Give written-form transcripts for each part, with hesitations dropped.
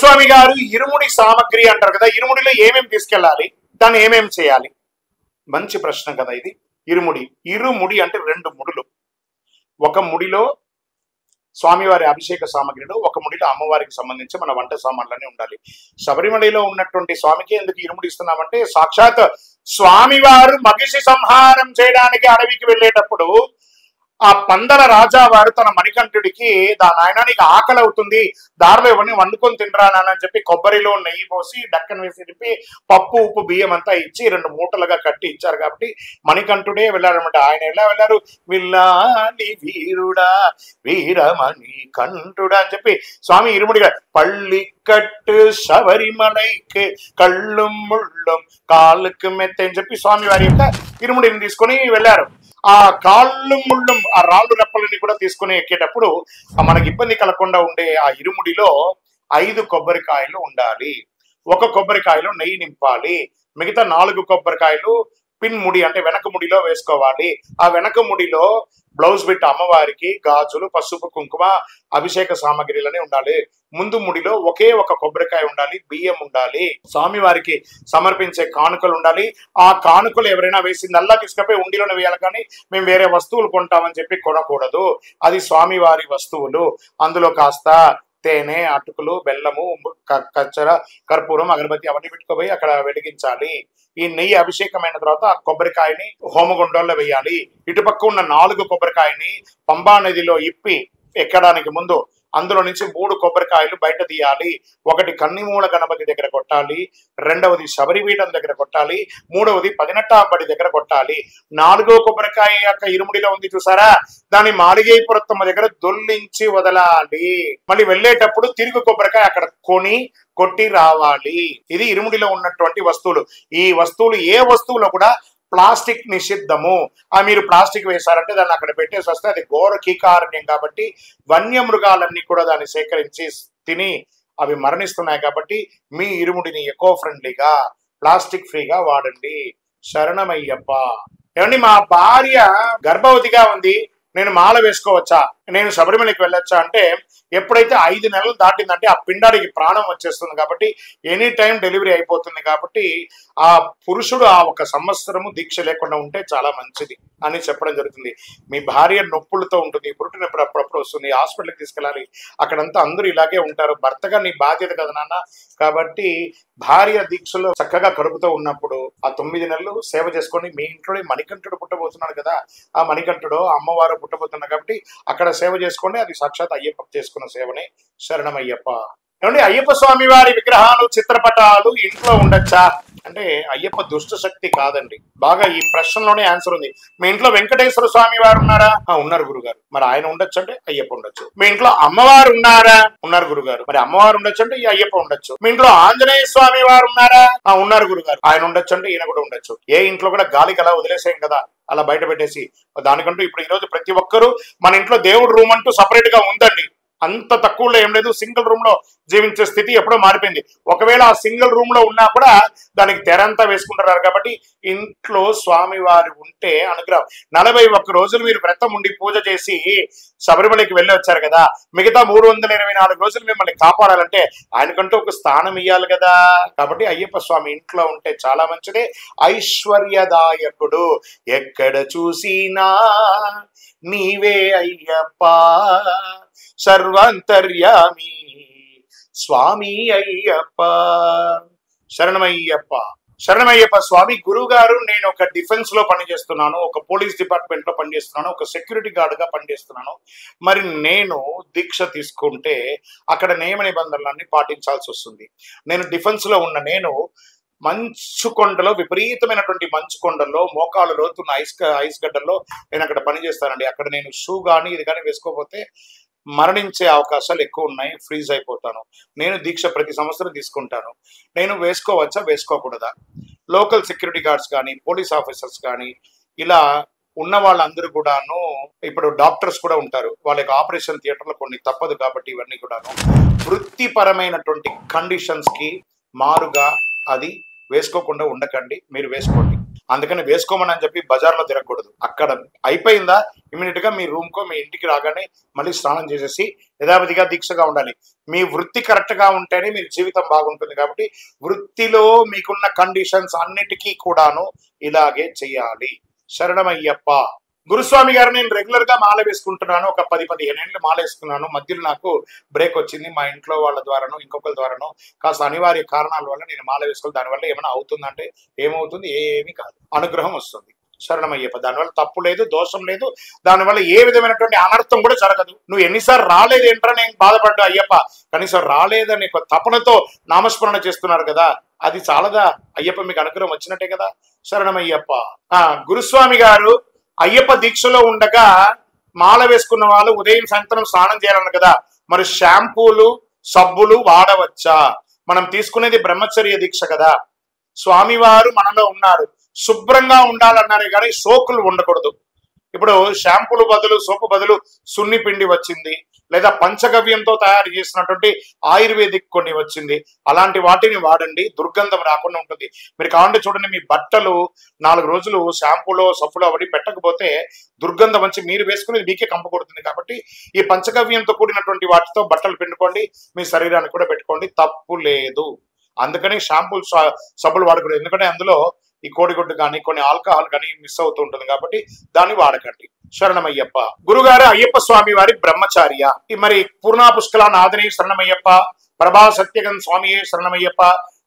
Goswami garu Irumudi samagri antaru kada Irumudilo emem tiskelali danni emem cheyali manchi prashna kada idi irumudi ante rendu mudulu oka mudilo Swami vari abhisheka samagrilo oka mudilo ammavariki sambandhinchi mana vanta samanlane undali Sabarimalilo unnatundi swamiki enduku irumudi istunnaam ante sakshat Swami varu magishi samharam cheyadaniki adaviki velletappudu ఆ పందల రాజా వారు తన మణికంఠుడికి దాని ఆయన నీకు ఆకలి అవుతుంది దారిలో ఇవన్నీ వండుకొని తినరానని చెప్పి కొబ్బరిలో నెయ్యి పోసి డక్కన వేసి తిప్పి పప్పు ఉప్పు బియ్యం అంతా ఇచ్చి రెండు మూటలుగా కట్టి ఇచ్చారు కాబట్టి మణికంఠుడే వెళ్ళారనమాట. ఆయన ఎలా వెళ్ళారు, విల్లాలి వీరుడా వీరమణి కంఠుడా అని చెప్పి స్వామి ఇరుముడిగా పళ్ళి కట్టు శబరిమలైకి కళ్ళు ముళ్ళం కాళ్ళకు మెత్త అని చెప్పి స్వామి వారి యొక్క ఇరుముడిని తీసుకొని వెళ్ళారు. ఆ కాళ్ళు ముళ్ళు ఆ రాళ్ళు రెప్పలని కూడా తీసుకుని ఎక్కేటప్పుడు మనకి ఇబ్బంది కలగకుండా ఉండే ఆ ఇరుముడిలో 5 కొబ్బరికాయలు ఉండాలి, ఒక కొబ్బరికాయలో నెయ్యి నింపాలి, మిగతా 4 కొబ్బరికాయలు పిన్ ముడి అంటే వెనక ముడిలో వేసుకోవాలి. ఆ వెనక ముడిలో బ్లౌజ్ బిట్ అమ్మవారికి గాజులు పసుపు కుంకుమ అభిషేక సామాగ్రిలనే ఉండాలి. ముందు ముడిలో ఒకే ఒక కొబ్బరికాయ ఉండాలి, బియ్యం ఉండాలి, స్వామి వారికి సమర్పించే కానుకలు ఉండాలి. ఆ కానుకలు ఎవరైనా వేసిందల్లా తీసుకపోయి ఉండిలోనే వేయాలి, కానీ మేము వేరే వస్తువులు కొంటామని చెప్పి కొనకూడదు. అది స్వామి వారి వస్తువులు, అందులో కాస్త తేనె అటుకులు బెల్లము కచ్చర కర్పూరం అగరబత్తి అవన్నీ పెట్టుకుపోయి అక్కడ వెలిగించాలి. ఈ నెయ్యి అభిషేకమైన తర్వాత ఆ కొబ్బరికాయని హోమగుండంలో వేయాలి. ఇటుపక్క ఉన్న 4 కొబ్బరికాయని పంబా నదిలో ఇప్పి ఎక్కడానికి ముందు అందులో నుంచి 3 కొబ్బరికాయలు బయట తీయాలి. ఒకటి కన్నిమూల గణపతి దగ్గర కొట్టాలి, 2వది శబరిపీఠం దగ్గర కొట్టాలి, 3వది 18వ బడి దగ్గర కొట్టాలి, 4వ కొబ్బరికాయ యొక్క ఇరుముడిలో ఉంది చూసారా దాని మాలిగై పురత్తమ్మ దగ్గర దొల్లించి వదలాలి. మళ్ళీ వెళ్ళేటప్పుడు తిరుగు కొబ్బరికాయ అక్కడ కొని కొట్టి రావాలి. ఇది ఇరుముడిలో ఉన్నటువంటి వస్తువులు. ఈ వస్తువులు ఏ వస్తువులో కూడా ప్లాస్టిక్ నిషిద్ధము. ఆ మీరు ప్లాస్టిక్ వేశారంటే దాన్ని అక్కడ పెట్టేసి వస్తే అది ఘోర కీకారణ్యం కాబట్టి వన్యమృగాలన్నీ కూడా దాన్ని సేకరించి తిని అవి మరణిస్తున్నాయి. కాబట్టి మీ ఇరుముడిని ఎకో ఫ్రెండ్లీగా ప్లాస్టిక్ ఫ్రీగా వాడండి. శరణమయ్యప్ప. ఏమండి మా భార్య గర్భవతిగా ఉంది, నేను మాల వేసుకోవచ్చా, నేను శబరిమలకి వెళ్ళొచ్చా అంటే ఎప్పుడైతే 5 నెలలు దాటిందంటే ఆ పిండానికి ప్రాణం వచ్చేస్తుంది కాబట్టి ఎనీ టైం డెలివరీ అయిపోతుంది కాబట్టి ఆ పురుషుడు ఆ 1 సంవత్సరము దీక్ష లేకుండా ఉంటే చాలా మంచిది అని చెప్పడం జరుగుతుంది. మీ భార్య నొప్పులతో ఉంటుంది, పురుటి నొప్పి అప్పుడప్పుడు వస్తుంది, హాస్పిటల్కి తీసుకెళ్ళాలి, అక్కడంతా అందరూ ఇలాగే ఉంటారు. భర్తగా నీ బాధ్యత కదా నాన్న. కాబట్టి భార్య దీక్షలో చక్కగా కడుపుతో ఉన్నప్పుడు ఆ 9 నెలలు సేవ చేసుకొని మీ ఇంట్లోనే మణికంఠుడు పుట్టబోతున్నాడు కదా, ఆ మణికంఠుడు అమ్మవారు పుట్టబోతున్నారు కాబట్టి అక్కడ సేవ చేసుకోండి. అది సాక్షాత్ అయ్యప్ప చేసుకున్న సేవనే. శరణమయ్యప్ప. ఏమండి అయ్యప్ప స్వామి వారి విగ్రహాలు చిత్రపటాలు ఇంట్లో ఉండొచ్చా అంటే అయ్యప్ప దుష్ట శక్తి కాదండి. బాగా ఈ ప్రశ్నలోనే ఆన్సర్ ఉంది. మీ ఇంట్లో వెంకటేశ్వర స్వామి వారు ఉన్నారా? ఉన్నారు గురుగారు. మరి ఆయన ఉండొచ్చు అంటే అయ్యప్ప ఉండొచ్చు. మీ ఇంట్లో అమ్మవారు ఉన్నారా? ఉన్నారు గురుగారు. మరి అమ్మవారు ఉండొచ్చు అంటే ఈ అయ్యప్ప ఉండొచ్చు. మీ ఇంట్లో ఆంజనేయ స్వామి వారు ఉన్నారా? ఉన్నారు గురుగారు. ఆయన ఉండొచ్చు అంటే ఈయన కూడా ఉండొచ్చు. ఏ ఇంట్లో కూడా గాలికి అలా వదిలేసాం కదా, అలా బయట పెట్టేసి దానికంటూ ఇప్పుడు ఈరోజు ప్రతి ఒక్కరూ మన ఇంట్లో దేవుడు రూమ్ అంటూ సపరేట్ గా ఉందండి. అంత తక్కువలో ఏం లేదు. సింగిల్ రూమ్ లో జీవించే స్థితి ఎప్పుడో మారిపోయింది. ఒకవేళ ఆ సింగిల్ రూమ్ లో ఉన్నా కూడా దానికి తెరంతా వేసుకుంటున్నారు కాబట్టి ఇంట్లో స్వామివారు ఉంటే అనుగ్రహం. 41 రోజులు మీరు వ్రతం ఉండి పూజ చేసి శబరిమలకి వెళ్ళి వచ్చారు కదా, మిగతా 324 రోజులు మిమ్మల్ని కాపాడాలంటే ఆయనకంటూ ఒక స్థానం ఇవ్వాలి కదా. కాబట్టి అయ్యప్ప స్వామి ఇంట్లో ఉంటే చాలా మంచిదే. ఐశ్వర్యదాయకుడు, ఎక్కడ చూసినా నీవే అయ్యప్ప, సర్వాంతర్యామి స్వామి అయ్యప్ప. శరణమయ్యప్ప. శరణమయ్యప్ప స్వామి. గురువు గారు నేను ఒక డిఫెన్స్ లో పనిచేస్తున్నాను, ఒక పోలీస్ డిపార్ట్మెంట్ లో పనిచేస్తున్నాను, ఒక సెక్యూరిటీ గార్డ్ గా పనిచేస్తున్నాను. మరి నేను దీక్ష తీసుకుంటే అక్కడ నియమ నిబంధనలన్నీ పాటించాల్సి వస్తుంది. నేను డిఫెన్స్ లో ఉన్న నేను మంచు కొండలో, విపరీతమైనటువంటి మంచు కొండల్లో, మోకాలు లోతున్న ఐస్ గడ్డల్లో నేను అక్కడ పనిచేస్తానండి. అక్కడ నేను షూ కానీ ఇది కానీ వేసుకోకపోతే మరణించే అవకాశాలు ఎక్కువ ఉన్నాయి, ఫ్రీజ్ అయిపోతాను. నేను దీక్ష ప్రతి సంవత్సరం తీసుకుంటాను. నేను వేసుకోవచ్చా వేసుకోకూడదా? లోకల్ సెక్యూరిటీ గార్డ్స్ కానీ పోలీస్ ఆఫీసర్స్ కానీ ఇలా ఉన్న వాళ్ళందరూ కూడాను, ఇప్పుడు డాక్టర్స్ కూడా ఉంటారు, వాళ్ళ యొక్క ఆపరేషన్ థియేటర్లో కొన్ని తప్పదు కాబట్టి ఇవన్నీ కూడాను వృత్తిపరమైనటువంటి కండిషన్స్కి మారుగా అది వేసుకోకుండా ఉండకండి, మీరు వేసుకోండి. అందుకని వేసుకోమని అని చెప్పి బజార్లో తిరగకూడదు. అక్కడ అయిపోయిందా ఇమిడియట్ గా మీ రూమ్ కో మీ ఇంటికి రాగానే మళ్ళీ స్నానం చేసేసి యథావిధిగా దీక్షగా ఉండాలి. మీ వృత్తి కరెక్ట్ గా ఉంటేనే మీ జీవితం బాగుంటుంది. కాబట్టి వృత్తిలో మీకున్న కండిషన్స్ అన్నిటికీ కూడాను ఇలాగే చేయాలి. శరణమయ్యప్ప. గురుస్వామి గారు, నేను రెగ్యులర్ గా మాల వేసుకుంటున్నాను, ఒక 10-15 ఏళ్ళు మాల వేసుకున్నాను. మధ్యలో నాకు బ్రేక్ వచ్చింది, మా ఇంట్లో వాళ్ళ ద్వారాను ఇంకొకరి ద్వారాను కాస్త అనివార్య కారణాల వల్ల నేను మాల వేసుకున్నాను. దానివల్ల ఏమైనా అవుతుందంటే ఏమవుతుంది? ఏమీ కాదు, అనుగ్రహం వస్తుంది. శరణమయ్యప్ప. దానివల్ల తప్పు లేదు, దోషం లేదు, దానివల్ల ఏ విధమైనటువంటి అనర్థం కూడా జరగదు. నువ్వు ఎన్నిసార్లు రాలేదు ఏంట్రా నేను బాధపడ్డా అయ్యప్ప, కనీసం రాలేదని ఒక తపనతో నామస్మరణ చేస్తున్నారు కదా, అది చాలదా? అయ్యప్ప మీకు అనుగ్రహం వచ్చినట్టే కదా. శరణమయ్యప్ప. గురుస్వామి గారు, అయ్యప్ప దీక్షలో ఉండగా మాల వేసుకున్న వాళ్ళు ఉదయం సాయంత్రం స్నానం చేయాలన్నారు కదా, మరి షాంపూలు సబ్బులు వాడవచ్చా? మనం తీసుకునేది బ్రహ్మచర్య దీక్ష కదా, స్వామివారు మనలో ఉన్నారు, శుభ్రంగా ఉండాలన్నారే కానీ సోకులు ఉండకూడదు. ఇప్పుడు షాంపూలు బదులు సోపు బదులు సున్ని పిండి వచ్చింది, లేదా పంచగవ్యంతో తయారు చేసినటువంటి ఆయుర్వేదిక్ కొన్ని వచ్చింది, అలాంటి వాటిని వాడండి, దుర్గంధం రాకుండా ఉంటుంది. మీరు కావండి చూడండి, మీ బట్టలు 4 రోజులు షాంపూలో సబ్బులో అవన్నీ పెట్టకపోతే దుర్గంధం వచ్చి మీరు వేసుకుని మీకే కంప కొడుతుంది. కాబట్టి ఈ పంచగవ్యంతో కూడినటువంటి వాటితో బట్టలు పిండుకోండి, మీ శరీరాన్ని కూడా పెట్టుకోండి, తప్పు లేదు. అందుకని షాంపూలు సబ్బులు వాడకూడదు, ఎందుకంటే అందులో ఈ కోడిగుడ్డు కానీ కొన్ని ఆల్కహాల్ కానీ మిస్ అవుతూ ఉంటుంది, కాబట్టి దాన్ని వాడకండి. శరణమయ్యప్ప. గురుగారు, అయ్యప్ప స్వామి వారి బ్రహ్మచార్య, మరి పూర్ణ పుష్కల నాథనే శరణమయ్యప్ప, ప్రభా సత్యగన్ స్వామియే శరణమయ్యప్ప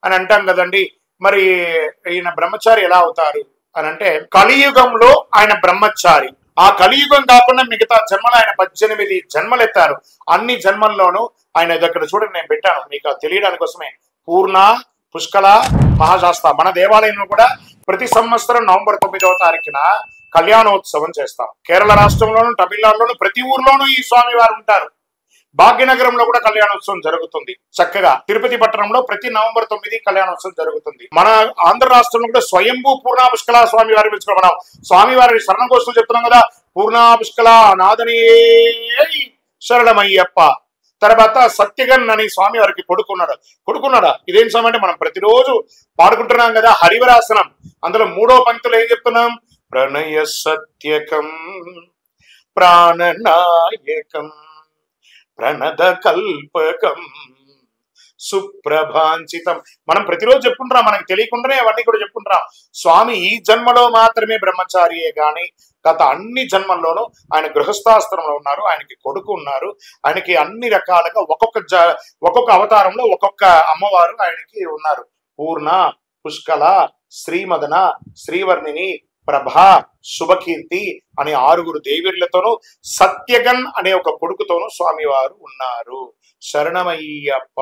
అని అంటాం కదండి, మరి ఈయన బ్రహ్మచారి ఎలా అవుతారు అని అంటే కలియుగంలో ఆయన బ్రహ్మచారి, ఆ కలియుగం కాకుండా మిగతా జన్మలు ఆయన 18 జన్మలు ఎత్తారు. అన్ని జన్మల్లోనూ ఆయన దగ్గర చూడండి నేను పెట్టాను మీకు తెలియడానికి కోసమే, పూర్ణ పుష్కల మహాశాస్త్ర. మన దేవాలయంలో కూడా ప్రతి సంవత్సరం నవంబర్ 9వ తారీఖున కళ్యాణోత్సవం చేస్తాం. కేరళ రాష్ట్రంలోను తమిళనాడులోను ప్రతి ఊర్లోనూ ఈ స్వామి వారు ఉంటారు. భాగ్యనగరంలో కూడా కళ్యాణోత్సవం జరుగుతుంది చక్కగా. తిరుపతి పట్టణంలో ప్రతి నవంబర్ 9 కళ్యాణోత్సవం జరుగుతుంది. మన ఆంధ్ర రాష్ట్రంలో కూడా స్వయంభూ పూర్ణ పుష్కల స్వామి వారిని పిలుచుకున్నాం. స్వామి వారిని శరణ కోస్తూ చెప్తున్నాం కదా, పూర్ణ పుష్కల నాదనే శరణమయ్యప్ప. తర్వాత సత్యగన్ అని స్వామి వారికి కొడుకున్నాడా. ఇదేం స్వామి అంటే మనం ప్రతిరోజు పాడుకుంటున్నాం కదా హరివరాసనం, అందులో 3వ పంక్తిలో ఏం చెప్తున్నాం? ప్రణయ సత్యకం ప్రాణనాయకం ప్రణద కల్పకం సుప్రభాంచితం. మనం ప్రతిరోజు చెప్పుకుంటున్నాం, మనకు తెలియకుండానే అవన్నీ కూడా చెప్పుకుంటున్నాం. స్వామి ఈ జన్మలో మాత్రమే బ్రహ్మచారియే కానీ గత అన్ని జన్మల్లోనూ ఆయన గృహస్థాశ్రమంలో ఉన్నారు, ఆయనకి కొడుకు ఉన్నారు, ఆయనకి అన్ని రకాలుగా ఒక్కొక్క అవతారంలో ఒక్కొక్క అమ్మవారు ఆయనకి ఉన్నారు. పూర్ణ పుష్కల శ్రీమదన శ్రీవర్ణిని ప్రభా శుభకీర్తి అనే 6 దేవీర్లతోనూ సత్యగన్ అనే ఒక కొడుకుతోనూ స్వామివారు ఉన్నారు. శరణమయ్యప్ప.